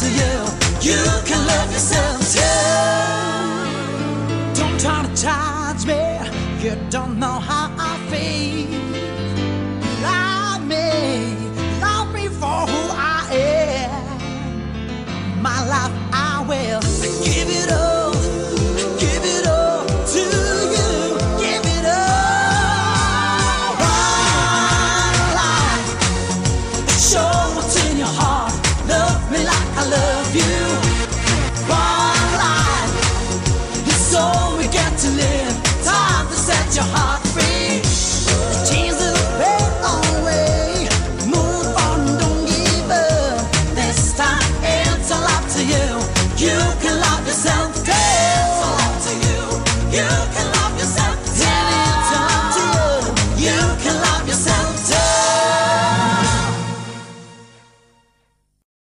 to you. You can love yourself too. Don't try to judge me. You don't know how I feel. Love me for who I am. My life I will give it up. Show what's in your heart. Love me like I love you.